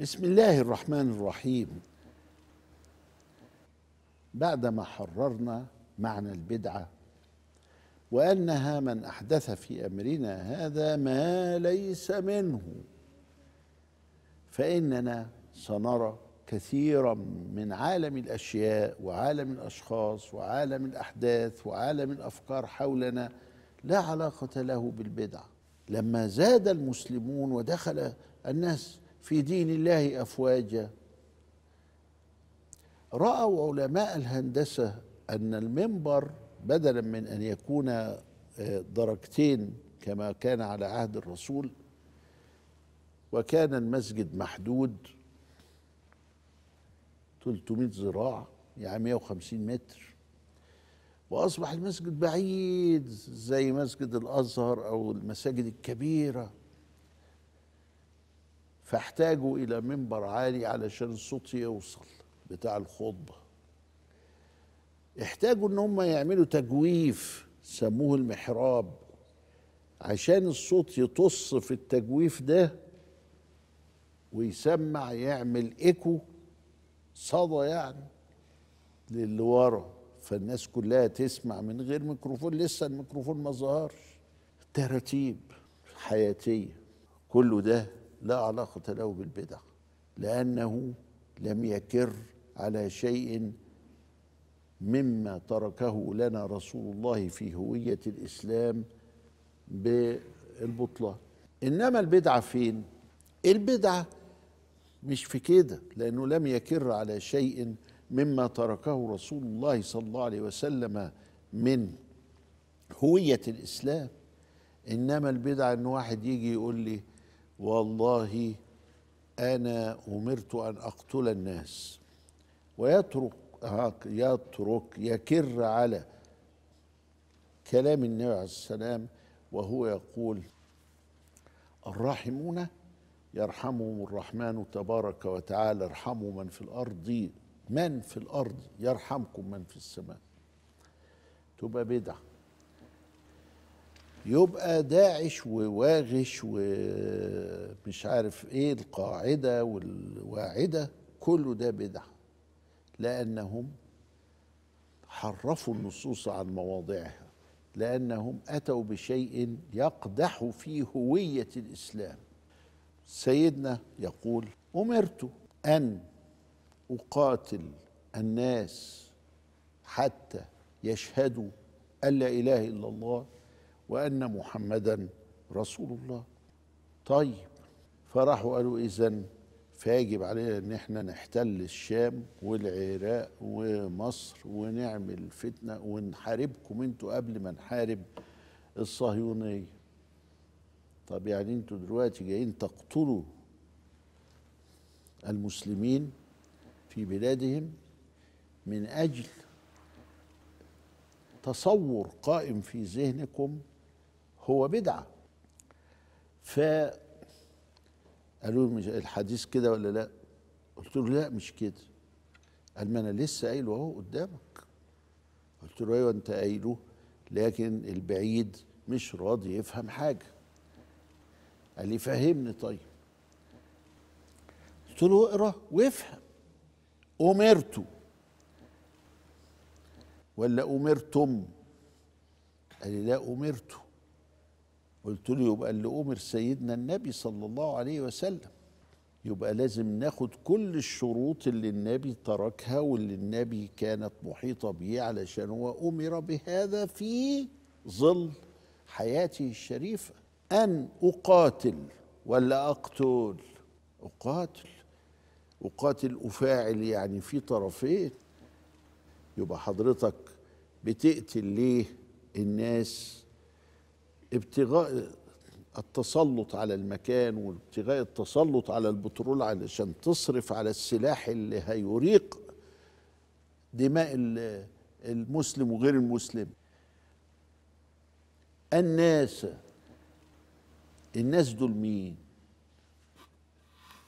بسم الله الرحمن الرحيم. بعدما حررنا معنى البدعة وأنها من أحدث في أمرنا هذا ما ليس منه، فإننا سنرى كثيرا من عالم الأشياء وعالم الأشخاص وعالم الأحداث وعالم الأفكار حولنا لا علاقة له بالبدعة. لما زاد المسلمون ودخل الناس في دين الله أفواجا، رأوا علماء الهندسة أن المنبر بدلا من أن يكون درجتين كما كان على عهد الرسول، وكان المسجد محدود 300 ذراع يعني 150 متر، وأصبح المسجد بعيد زي مسجد الأزهر أو المساجد الكبيرة، فاحتاجوا إلى منبر عالي علشان الصوت يوصل بتاع الخطبة. احتاجوا إن هم يعملوا تجويف سموه المحراب، عشان الصوت يطص في التجويف ده ويسمع، يعمل إيكو صدى يعني للي ورا، فالناس كلها تسمع من غير ميكروفون، لسه الميكروفون ما ظهرش. تراتيب حياتية، كله ده لا علاقة له بالبدع، لأنه لم يكر على شيء مما تركه لنا رسول الله في هوية الإسلام بالبطلان. إنما البدعة فين؟ البدعة مش في كده، لأنه لم يكر على شيء مما تركه رسول الله صلى الله عليه وسلم من هوية الإسلام. إنما البدعة إن واحد يجي يقول لي والله أنا أمرت أن أقتل الناس، ويترك يكر على كلام النبي عليه السلام وهو يقول الراحمون يرحمهم الرحمن تبارك وتعالى، ارحموا من في الأرض يرحمكم من في السماء. تبقى بدعة، يبقى داعش وواغش ومش عارف ايه القاعدة والواعدة، كله ده بدعة، لأنهم حرفوا النصوص عن مواضعها، لأنهم أتوا بشيء يقدح في هوية الإسلام. سيدنا يقول أمرت أن أقاتل الناس حتى يشهدوا أن لا إله إلا الله وأن محمدا رسول الله. طيب، فراحوا قالوا إذن فيجب علينا إن احنا نحتل الشام والعراق ومصر ونعمل فتنة ونحاربكم انتوا قبل ما نحارب الصهيونية. طب يعني انتوا دلوقتي جايين تقتلوا المسلمين في بلادهم من أجل تصور قائم في ذهنكم هو بدعة. فقالوا الحديث كده ولا لا؟ قلت له لا مش كده. قال ما أنا لسه قايله أهو قدامك. قلت له أيوه أنت قايله، لكن البعيد مش راضي يفهم حاجة. قال لي فهمني. طيب قلت له اقرا وافهم. أمرت ولا أمرتم؟ قال لي لا أمرت. قلت له يبقى اللي أمر سيدنا النبي صلى الله عليه وسلم، يبقى لازم ناخد كل الشروط اللي النبي تركها واللي النبي كانت محيطة بيه، علشان هو أمر بهذا في ظل حياته الشريفة. أن أقاتل ولا أقتل؟ أقاتل. أقاتل أفاعل، يعني في طرفين. يبقى حضرتك بتقتل ليه الناس؟ ابتغاء التسلط على المكان، وابتغاء التسلط على البترول علشان تصرف على السلاح اللي هيريق دماء المسلم وغير المسلم. الناس دول مين؟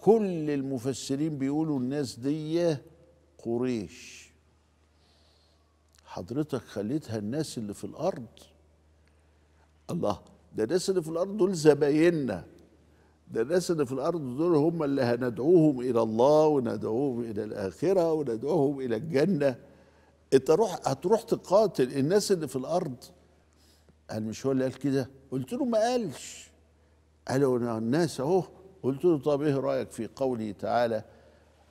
كل المفسرين بيقولوا الناس دي قريش. حضرتك خليتها الناس اللي في الأرض؟ الله، ده الناس اللي في الأرض دول زبايننا، ده الناس اللي في الارض دول هم اللي هندعوهم الى الله وندعوهم الى الاخره وندعوهم الى الجنه. انت هتروح تقاتل الناس اللي في الارض؟ قال مش هو اللي قال كده؟ قلت له ما قالش. قالوا الناس اهو. قلت له طب ايه رايك في قوله تعالى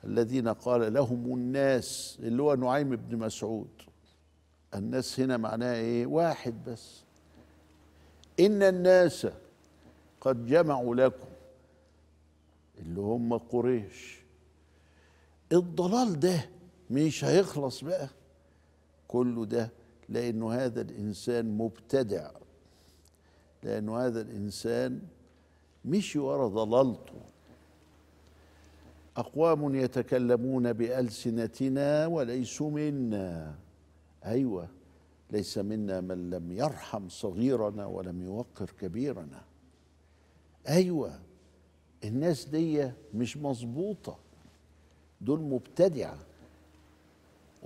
الذين قال لهم الناس، اللي هو نعيم بن مسعود. الناس هنا معناها ايه؟ واحد بس. ان الناس قد جمعوا لكم، اللي هم قريش. الضلال ده مش هيخلص بقى كله ده، لأنه هذا الإنسان مبتدع، لأنه هذا الإنسان مشي ورا ضلالته. أقوام يتكلمون بألسنتنا وليسوا منا. أيوة، ليس منا من لم يرحم صغيرنا ولم يوقر كبيرنا. أيوة، الناس دي مش مظبوطة، دول مبتدعة.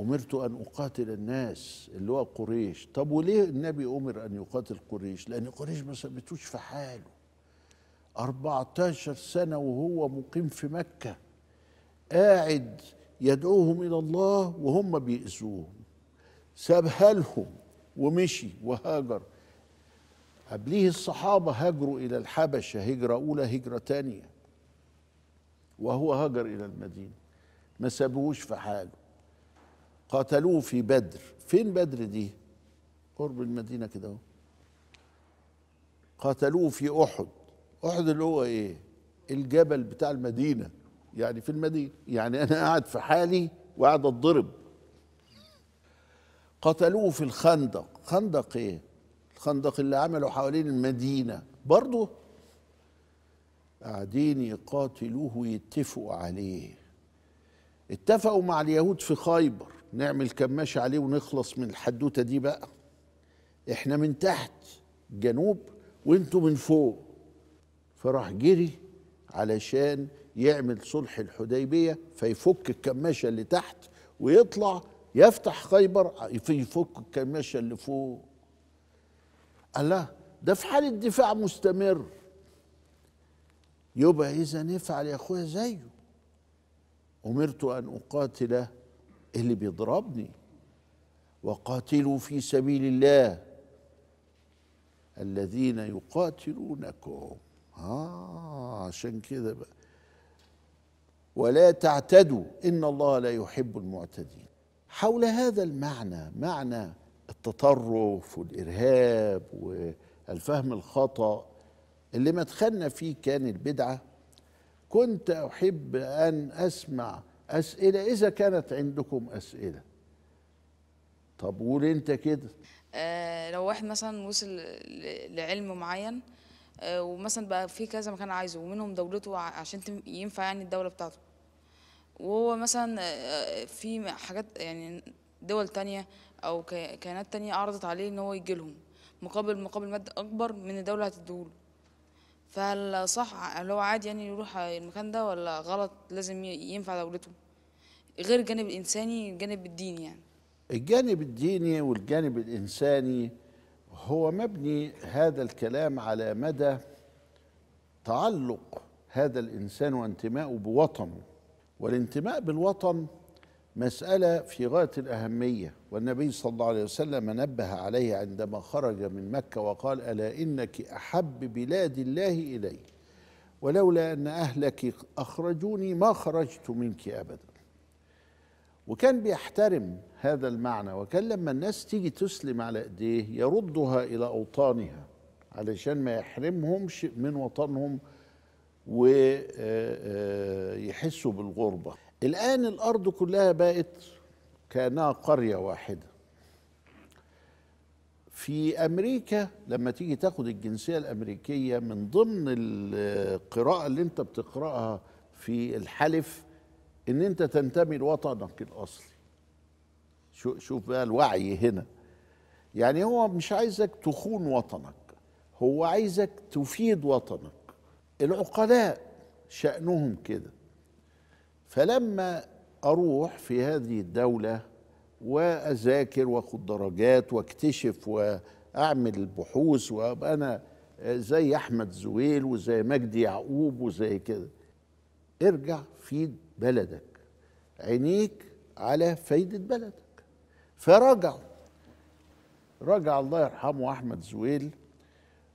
أمرت أن أقاتل الناس، اللي هو قريش. طب وليه النبي أمر أن يقاتل قريش؟ لأن قريش ما سبتوش في حاله 14 سنة وهو مقيم في مكة، قاعد يدعوهم إلى الله وهم بيأسوهم، سابها لهم ومشي وهاجر. قبليه الصحابة هاجروا إلى الحبشة هجرة أولى هجرة تانية، وهو هاجر إلى المدينة، ما سابوهوش في حاله. قاتلوه في بدر. فين بدر دي؟ قرب المدينة كده اهو. قاتلوه في أحد. أحد اللي هو إيه؟ الجبل بتاع المدينة، يعني في المدينة، يعني أنا قاعد في حالي وقاعد أتضرب. قتلوه في الخندق. خندق إيه؟ الخندق اللي عملوا حوالين المدينة برضه، قاعدين يقاتلوه ويتفقوا عليه. اتفقوا مع اليهود في خيبر نعمل كماش عليه ونخلص من الحدوتة دي بقى، احنا من تحت الجنوب وانتوا من فوق. فراح جري علشان يعمل صلح الحديبية، فيفك الكماشة اللي تحت ويطلع يفتح خيبر، يفك الكماشة اللي فوق. الله، ده في حالة دفاع مستمر. يبقى إذا نفعل يا أخويا زيه. أمرت أن أقاتل اللي بيضربني، وقاتلوا في سبيل الله الذين يقاتلونكم. عشان كده بقى، ولا تعتدوا إن الله لا يحب المعتدين. حول هذا المعنى، معنى التطرف والإرهاب والفهم الخطأ اللي مدخلنا فيه كان البدعة، كنت أحب أن أسمع أسئلة إذا كانت عندكم أسئلة. طب قول أنت كده. لو واحد مثلا وصل لعلم معين ومثلا بقى في كذا مكان عايزه، ومنهم دولته عشان ينفع يعني الدولة بتاعته، وهو مثلا في حاجات يعني دول تانية أو كيانات تانية عرضت عليه إن هو يجي لهم مقابل مادي أكبر من الدولة هتديهوله، فهل صح هل هو عادي يعني يروح المكان ده ولا غلط لازم ينفع دولته؟ غير الجانب الإنساني، الجانب الديني يعني. الجانب الديني والجانب الإنساني هو مبني هذا الكلام على مدى تعلق هذا الإنسان وانتمائه بوطنه. والانتماء بالوطن مسألة في غاية الأهمية، والنبي صلى الله عليه وسلم نبه عليه عندما خرج من مكة وقال ألا إنك أحب بلاد الله إلي ولولا أن أهلك أخرجوني ما خرجت منك أبدا. وكان بيحترم هذا المعنى، وكان لما الناس تيجي تسلم على إيديه يردها إلى أوطانها علشان ما يحرمهمش من وطنهم ويحسوا بالغربة. الآن الأرض كلها بقت كأنها قرية واحدة. في أمريكا لما تيجي تاخد الجنسية الأمريكية، من ضمن القراءة اللي أنت بتقرأها في الحلف إن أنت تنتمي لوطنك الأصلي. شوف بقى الوعي هنا، يعني هو مش عايزك تخون وطنك، هو عايزك تفيد وطنك. العقلاء شأنهم كده. فلما أروح في هذه الدولة وأذاكر وأخد درجات وأكتشف وأعمل البحوث وأبقى أنا زي أحمد زويل وزي مجدي يعقوب وزي كده. ارجع فيد بلدك، عينيك على فايدة بلدك. رجع الله يرحمه أحمد زويل،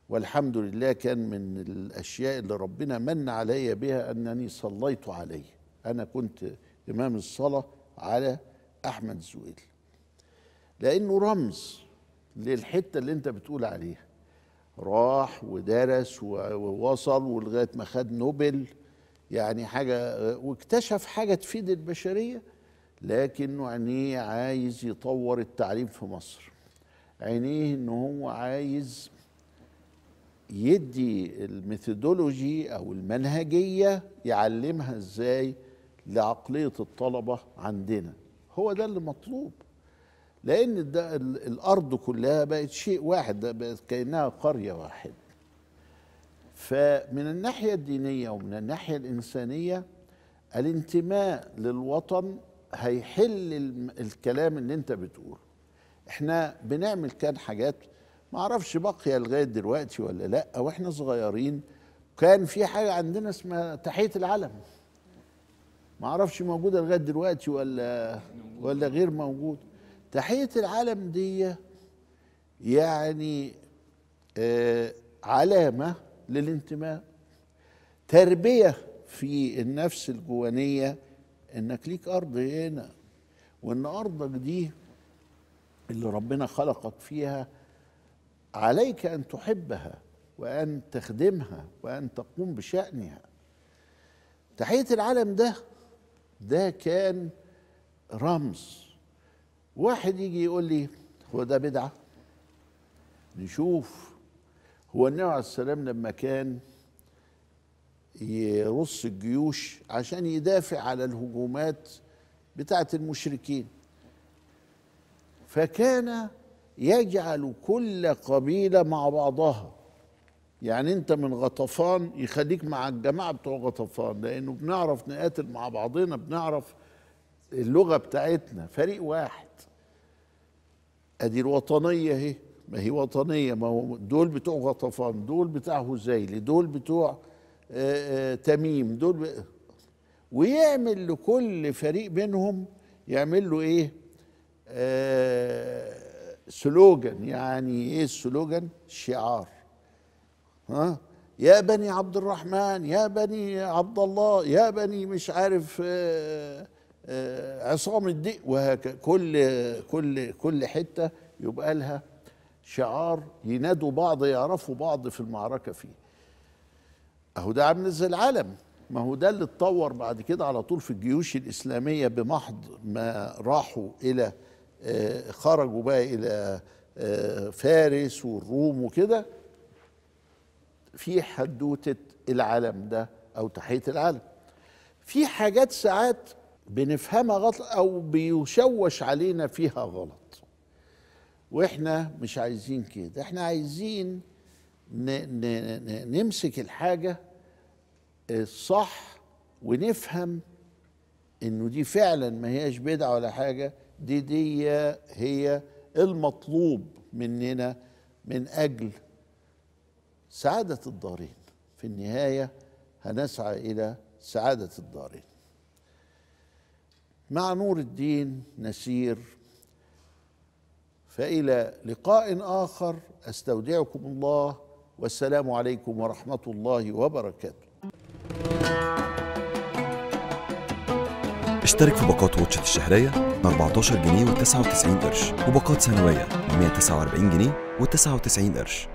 والحمد لله كان من الأشياء اللي ربنا من علي بها أنني صليت عليه. أنا كنت إمام الصلاة على أحمد زويل، لأنه رمز للحتة اللي أنت بتقول عليها. راح ودرس ووصل ولغاية ما خد نوبل، يعني حاجة، واكتشف حاجة تفيد البشرية، لكنه عينيه عايز يطور التعليم في مصر. عينيه إنه هو عايز يدي الميثودولوجي أو المنهجية يعلمها إزاي لعقلية الطلبة عندنا. هو ده اللي مطلوب، لأن ده الأرض كلها بقت شيء واحد، بقت كأنها قرية واحدة. فمن الناحية الدينية ومن الناحية الإنسانية الانتماء للوطن هيحل الكلام اللي أنت بتقوله. إحنا بنعمل كان حاجات معرفش باقية لغاية دلوقتي ولا لأ. وإحنا صغيرين كان في حاجة عندنا اسمها تحية العلم، معرفش موجودة لغاية دلوقتي ولا غير موجود. تحية العلم دي يعني علامة للانتماء، تربية في النفس الجوانية انك ليك ارض هنا، وان ارضك دي اللي ربنا خلقك فيها عليك ان تحبها وان تخدمها وان تقوم بشأنها. تحية العلم ده كان رمز. واحد يجي يقول لي هو ده بدعة؟ نشوف. هو النبي عليه السلام لما كان يرص الجيوش عشان يدافع على الهجومات بتاعة المشركين، فكان يجعل كل قبيلة مع بعضها. يعني انت من غطفان يخليك مع الجماعة بتوع غطفان، لانه بنعرف نقاتل مع بعضنا، بنعرف اللغة بتاعتنا، فريق واحد. ادي الوطنية اهي، ما هي وطنية، ما هو دول بتوع غطفان، دول بتاع هزيل، دول بتوع تميم، دول ويعمل لكل فريق منهم يعمل له ايه؟ سلوجن. يعني ايه السلوجن؟ شعار. ها، يا بني عبد الرحمن، يا بني عبد الله، يا بني مش عارف عصام الدين، وهكذا. كل حتة يبقى لها شعار ينادوا بعض، يعرفوا بعض في المعركة فيه. اهو ده عامل زي العلم، ما هو ده اللي اتطور بعد كده على طول في الجيوش الإسلامية. بمحض ما راحوا إلى خرجوا بقى إلى فارس والروم وكده، في حدوتة العلم ده أو تحية العلم. في حاجات ساعات بنفهمها غلط أو بيشوش علينا فيها غلط، وإحنا مش عايزين كده. إحنا عايزين نمسك الحاجة الصح ونفهم إنه دي فعلا ما هياش بدعة ولا حاجة، دي هي المطلوب مننا من أجل سعادة الدارين. في النهاية هنسعى إلى سعادة الدارين. مع نور الدين نسير، فإلى لقاء آخر أستودعكم الله، والسلام عليكم ورحمة الله وبركاته. اشترك في باقات واتشت الشهرية من 14 جنيه و99 قرش، وباقات سنوية من 149 جنيه و99 قرش.